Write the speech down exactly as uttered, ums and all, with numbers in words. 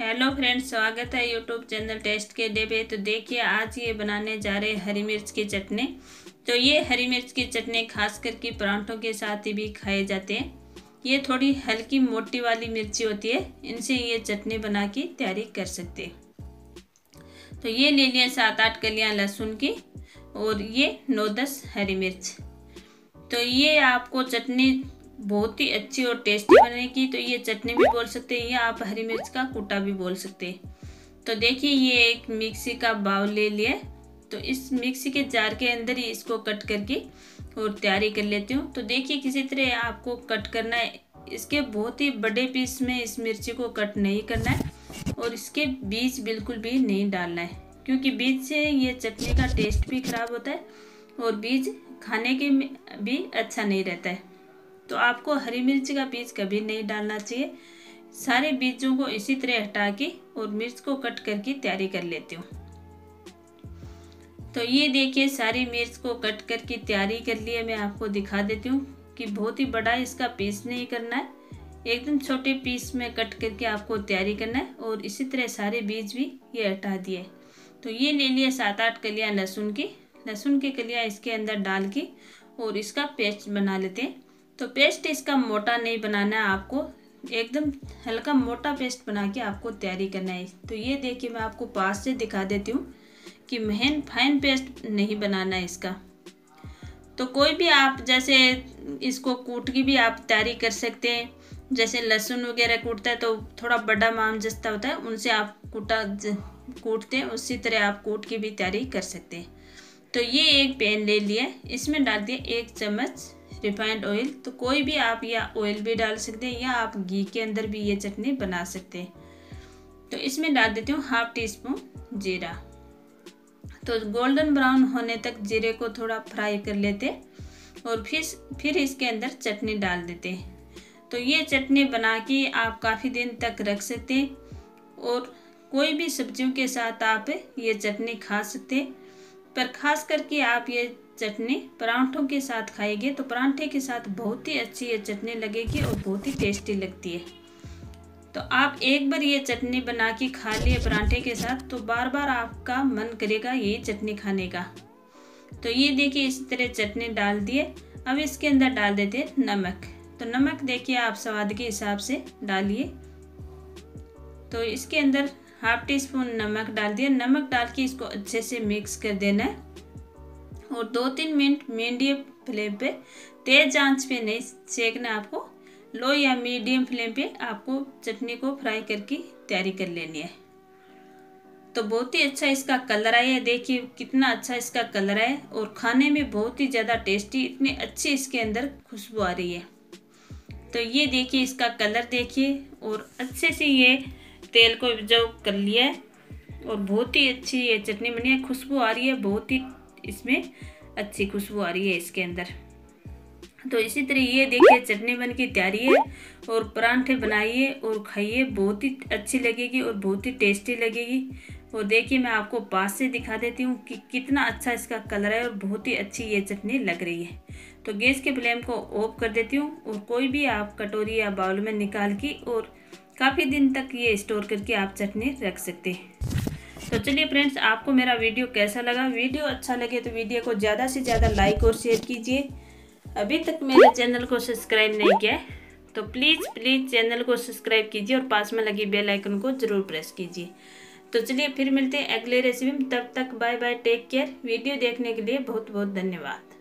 Hello friends, स्वागत है YouTube channel test के अड्डे पे। तो देखिए आज ये बनाने जा रहे हरी मिर्च की चटनी। तो ये हरी मिर्च की चटनी खास करके परांठों के साथ ही भी खाए जाते हैं। ये थोड़ी हल्की मोटी वाली मिर्ची होती है, इनसे ये चटनी बना के तैयारी कर सकते हैं। तो ये ले लिया सात आठ कलियाँ लहसुन की और ये नौ दस हरी मिर्च। तो ये आपको चटनी बहुत ही अच्छी और टेस्टी बनेगी। तो ये चटनी भी बोल सकते हैं या आप हरी मिर्च का कूटा भी बोल सकते हैं। तो देखिए ये एक मिक्सी का बाउल ले लिया। तो इस मिक्सी के जार के अंदर ही इसको कट करके और तैयारी कर लेती हूँ। तो देखिए किसी तरह आपको कट करना है, इसके बहुत ही बड़े पीस में इस मिर्ची को कट नहीं करना है और इसके बीज बिल्कुल भी नहीं डालना है, क्योंकि बीज से ये चटनी का टेस्ट भी खराब होता है और बीज खाने के भी अच्छा नहीं रहता है। तो आपको हरी मिर्च का बीज कभी नहीं डालना चाहिए। सारे बीजों को इसी तरह हटा के और मिर्च को कट करके तैयारी कर लेती हूँ। तो ये देखिए सारी मिर्च को कट करके तैयारी कर लिए। मैं आपको दिखा देती हूँ कि बहुत ही बड़ा इसका पीस नहीं करना है, एकदम छोटे पीस में कट करके आपको तैयारी करना है। और इसी तरह सारे बीज भी ये हटा दिए। तो ये ले लिया सात आठ कलियाँ लहसुन की, लहसुन की कलियाँ इसके अंदर डाल के और इसका पेस्ट बना लेते हैं। तो पेस्ट इसका मोटा नहीं बनाना है आपको, एकदम हल्का मोटा पेस्ट बना के आपको तैयारी करना है। तो ये देखिए मैं आपको पास से दिखा देती हूँ कि महीन फाइन पेस्ट नहीं बनाना है इसका। तो कोई भी आप जैसे इसको कूट के भी आप तैयारी कर सकते हैं, जैसे लहसुन वगैरह कूटता है तो थोड़ा बड़ा माम जस्ता होता है, उनसे आप कूटा कूटते हैं, उसी तरह आप कूट के भी तैयारी कर सकते हैं। तो ये एक पैन ले लिया, इसमें डाल दिया एक चम्मच रिफाइंड ऑयल। तो कोई भी आप या ऑयल भी डाल सकते हैं या आप घी के अंदर भी ये चटनी बना सकते हैं। तो इसमें डाल देती हूँ हाफ टी स्पून जीरा। तो गोल्डन ब्राउन होने तक जीरे को थोड़ा फ्राई कर लेते हैं और फिर फिर इसके अंदर चटनी डाल देते हैं। तो ये चटनी बना के आप काफ़ी दिन तक रख सकते हैं और कोई भी सब्जियों के साथ आप ये चटनी खा सकते हैं। पर खास करके आप ये चटनी परांठों के साथ खाएंगे तो परांठे के साथ बहुत ही अच्छी ये चटनी लगेगी और बहुत ही टेस्टी लगती है। तो आप एक बार ये चटनी बना के खा लिए परांठे के साथ तो बार बार आपका मन करेगा ये चटनी खाने का। तो ये देखिए इस तरह चटनी डाल दिए। अब इसके अंदर डाल देते हैं नमक। तो नमक देखिए आप स्वाद के हिसाब से डालिए। तो इसके अंदर हाफ टी स्पून नमक डाल दिया। नमक डाल के इसको अच्छे से मिक्स कर देना है और दो तीन मिनट मीडियम फ्लेम पे, तेज आंच पे नहीं सेकना आपको, लो या मीडियम फ्लेम पे आपको चटनी को फ्राई करके तैयारी कर लेनी है। तो बहुत ही अच्छा इसका कलर आया है, देखिए कितना अच्छा इसका कलर आया और खाने में बहुत ही ज़्यादा टेस्टी, इतनी अच्छी इसके अंदर खुशबू आ रही है। तो ये देखिए इसका कलर देखिए और अच्छे से ये तेल को ऑब्जर्व कर लिया है और बहुत ही अच्छी ये चटनी बनी है। खुशबू आ रही है, बहुत ही इसमें अच्छी खुशबू आ रही है इसके अंदर। तो इसी तरह ये देखिए चटनी बन की तैयारी है और परांठे बनाइए और खाइए, बहुत ही अच्छी लगेगी और बहुत ही टेस्टी लगेगी। और देखिए मैं आपको पास से दिखा देती हूँ कि कितना अच्छा इसका कलर है और बहुत ही अच्छी ये चटनी लग रही है। तो गैस के फ्लेम को ऑफ कर देती हूँ और कोई भी आप कटोरी या बाउल में निकाल के और काफ़ी दिन तक ये स्टोर करके आप चटनी रख सकते हैं। तो चलिए फ्रेंड्स, आपको मेरा वीडियो कैसा लगा? वीडियो अच्छा लगे तो वीडियो को ज़्यादा से ज़्यादा लाइक और शेयर कीजिए। अभी तक मेरे चैनल को सब्सक्राइब नहीं किया है तो प्लीज़ प्लीज़ चैनल को सब्सक्राइब कीजिए और पास में लगी बेल आइकन को ज़रूर प्रेस कीजिए। तो चलिए फिर मिलते हैं अगले रेसिपी में, तब तक bye bye, take care. Video देखने के लिए बहुत बहुत धन्यवाद।